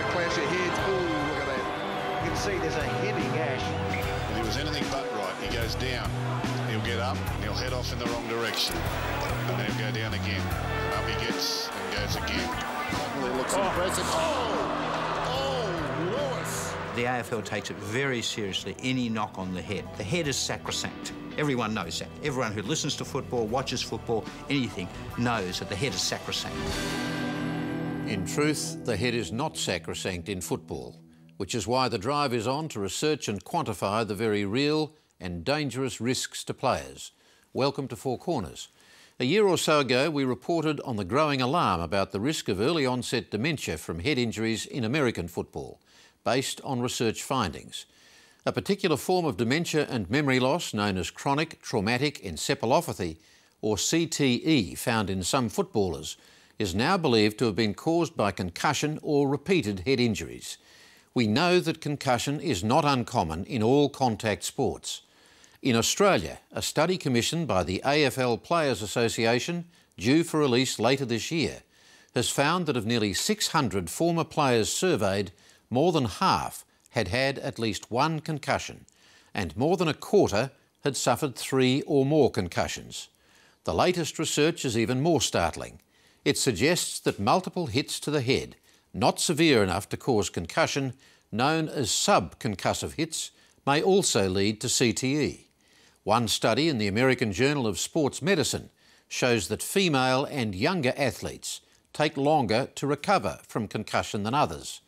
the clash of heads. Oh, look at that. You can see there's a heavy gash. If he was anything but right, he goes down. He'll get up, and he'll head off in the wrong direction. And he'll go down again. Up he gets and goes again. He looks impressive. Oh, Lewis. The AFL takes it very seriously, any knock on the head. The head is sacrosanct. Everyone knows that. Everyone who listens to football, watches football, anything, knows that the head is sacrosanct. In truth, the head is not sacrosanct in football, which is why the drive is on to research and quantify the very real and dangerous risks to players. Welcome to Four Corners. A year or so ago, we reported on the growing alarm about the risk of early onset dementia from head injuries in American football, based on research findings. A particular form of dementia and memory loss known as chronic traumatic encephalopathy, or CTE, found in some footballers, is now believed to have been caused by concussion or repeated head injuries. We know that concussion is not uncommon in all contact sports. In Australia, a study commissioned by the AFL Players Association, due for release later this year, has found that of nearly 600 former players surveyed, more than half had had at least one concussion, and more than a quarter had suffered 3 or more concussions. The latest research is even more startling. It suggests that multiple hits to the head, not severe enough to cause concussion, known as subconcussive hits, may also lead to CTE. One study in the American Journal of Sports Medicine shows that female and younger athletes take longer to recover from concussion than others.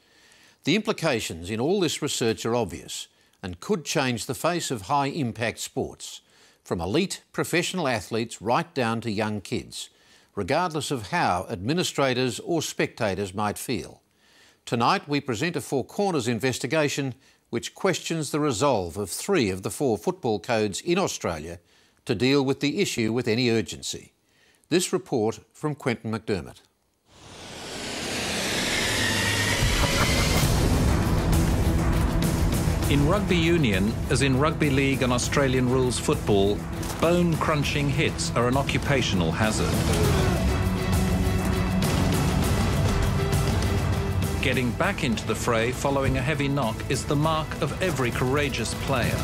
The implications in all this research are obvious and could change the face of high-impact sports, from elite professional athletes right down to young kids, regardless of how administrators or spectators might feel. Tonight we present a Four Corners investigation which questions the resolve of 3 of the 4 football codes in Australia to deal with the issue with any urgency. This report from Quentin McDermott. In rugby union, as in rugby league and Australian rules football, bone-crunching hits are an occupational hazard. Getting back into the fray following a heavy knock is the mark of every courageous player.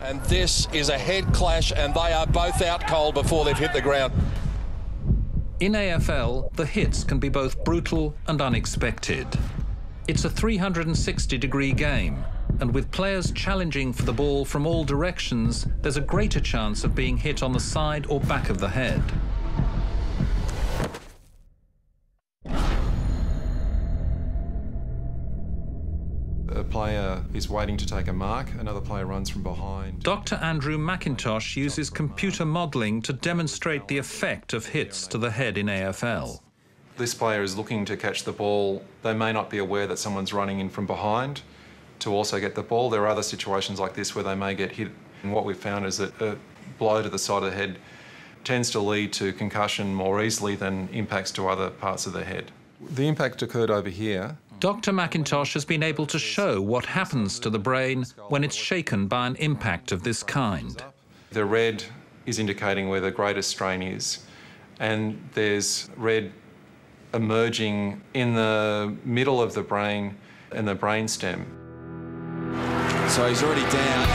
And this is a head clash, and they are both out cold before they've hit the ground. In AFL, the hits can be both brutal and unexpected. It's a 360-degree game, and with players challenging for the ball from all directions, there's a greater chance of being hit on the side or back of the head. A player is waiting to take a mark, another player runs from behind. Dr. Andrew McIntosh uses computer modelling to demonstrate the effect of hits to the head in AFL. This player is looking to catch the ball. They may not be aware that someone's running in from behind to also get the ball. There are other situations like this where they may get hit. And what we've found is that a blow to the side of the head tends to lead to concussion more easily than impacts to other parts of the head. The impact occurred over here. Dr. McIntosh has been able to show what happens to the brain when it's shaken by an impact of this kind. The red is indicating where the greatest strain is, and there's red emerging in the middle of the brain and the brainstem. So he's already down.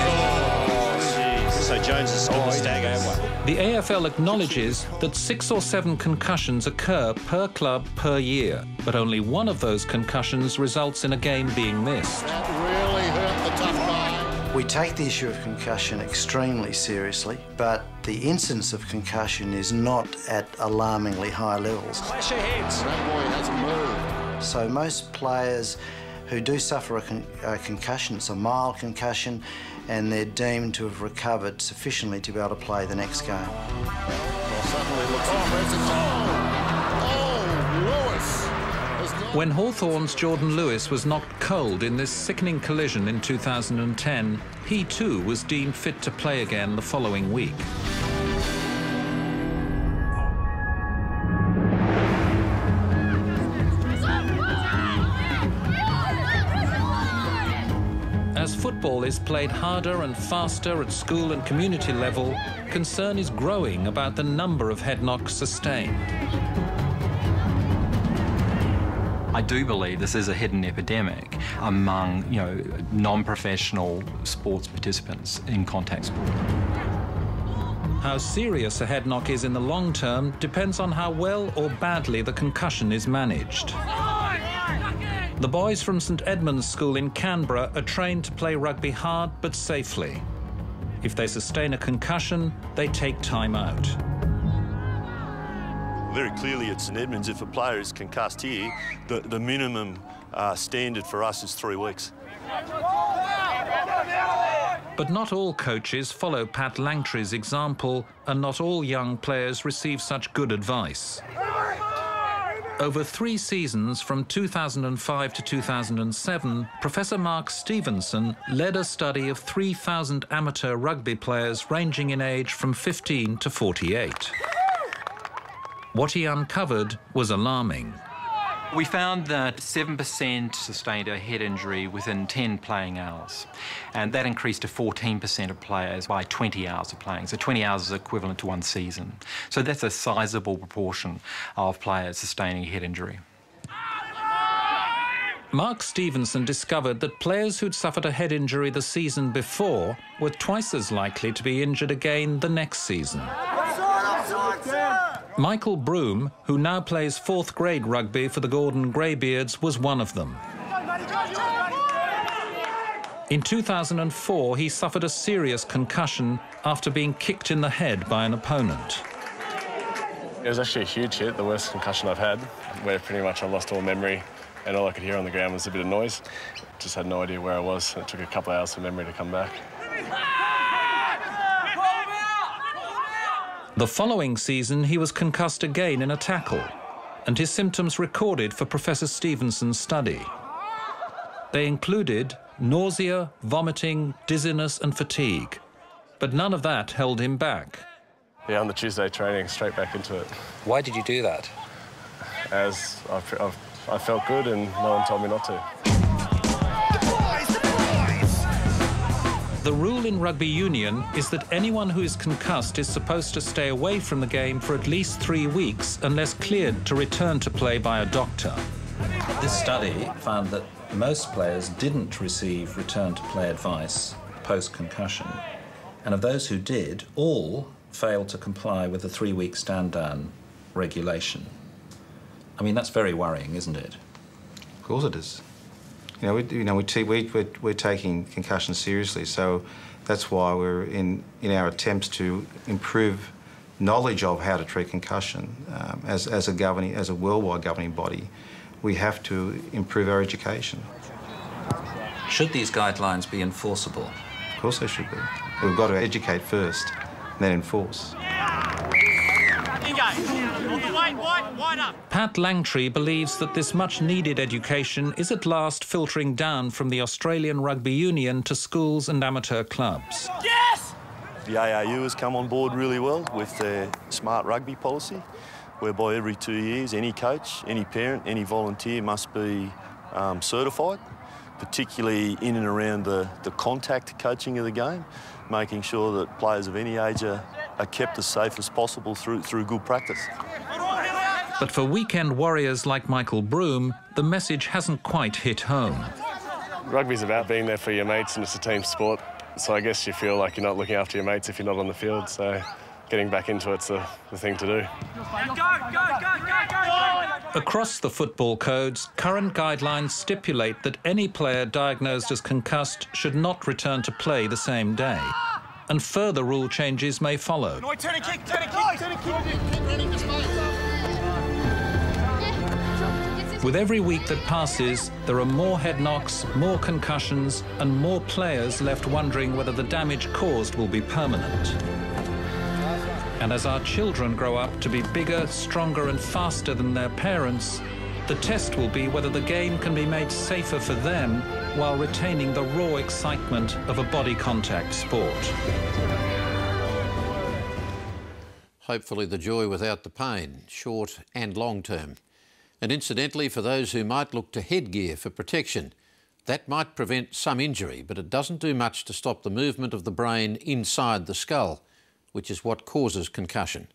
So Jones is still the stagger. The AFL acknowledges that 6 or 7 concussions occur per club per year, but only one of those concussions results in a game being missed. That really hurt the tough guy. We take the issue of concussion extremely seriously, but the incidence of concussion is not at alarmingly high levels. Clash of heads. That boy hasn't moved. So most players who do suffer a concussion, it's a mild concussion, and they're deemed to have recovered sufficiently to be able to play the next game. When Hawthorn's Jordan Lewis was knocked cold in this sickening collision in 2010, he too was deemed fit to play again the following week. As football is played harder and faster at school and community level, concern is growing about the number of head knocks sustained. I do believe this is a hidden epidemic among, you know, non-professional sports participants in contact sport. How serious a head knock is in the long term depends on how well or badly the concussion is managed. The boys from St Edmunds School in Canberra are trained to play rugby hard but safely. If they sustain a concussion, they take time out. Very clearly at St Edmunds, if a player is concussed here, the minimum standard for us is 3 weeks. But not all coaches follow Pat Langtry's example, and not all young players receive such good advice. Over 3 seasons, from 2005 to 2007, Professor Mark Stevenson led a study of 3,000 amateur rugby players ranging in age from 15 to 48. What he uncovered was alarming. We found that 7% sustained a head injury within 10 playing hours, and that increased to 14% of players by 20 hours of playing. So 20 hours is equivalent to 1 season. So that's a sizable proportion of players sustaining a head injury. Mark Stevenson discovered that players who'd suffered a head injury the season before were twice as likely to be injured again the next season. Michael Broome, who now plays 4th grade rugby for the Gordon Greybeards, was one of them. In 2004, he suffered a serious concussion after being kicked in the head by an opponent. It was actually a huge hit, the worst concussion I've had, where pretty much I lost all memory and all I could hear on the ground was a bit of noise. Just had no idea where I was, and it took a couple of hours for memory to come back. The following season, he was concussed again in a tackle, and his symptoms recorded for Professor Stevenson's study. They included nausea, vomiting, dizziness and fatigue, but none of that held him back. Yeah, on the Tuesday training, straight back into it. Why did you do that? As I felt good and no one told me not to. The rule in rugby union is that anyone who is concussed is supposed to stay away from the game for at least 3 weeks unless cleared to return to play by a doctor. This study found that most players didn't receive return to play advice post-concussion, and of those who did, all failed to comply with the 3-week stand-down regulation. I mean, that's very worrying, isn't it? Of course it is. We're taking concussions seriously, so that's why we're in our attempts to improve knowledge of how to treat concussion. As a worldwide governing body, we have to improve our education. Should these guidelines be enforceable? Of course they should be. We've got to educate first, and then enforce. Pat Langtry believes that this much-needed education is at last filtering down from the Australian Rugby Union to schools and amateur clubs. Yes! The ARU has come on board really well with their smart rugby policy, whereby every 2 years any coach, any parent, any volunteer must be certified, particularly in and around the contact coaching of the game, making sure that players of any age are kept as safe as possible through good practice. But for weekend warriors like Michael Broome, the message hasn't quite hit home. Rugby's about being there for your mates, and it's a team sport, so I guess you feel like you're not looking after your mates if you're not on the field, so getting back into it's the thing to do. Across the football codes, current guidelines stipulate that any player diagnosed as concussed should not return to play the same day, and further rule changes may follow. With every week that passes, there are more head knocks, more concussions, and more players left wondering whether the damage caused will be permanent. And as our children grow up to be bigger, stronger, and faster than their parents, the test will be whether the game can be made safer for them while retaining the raw excitement of a body contact sport. Hopefully the joy without the pain, short and long term. And incidentally, for those who might look to headgear for protection, that might prevent some injury, but it doesn't do much to stop the movement of the brain inside the skull, which is what causes concussion.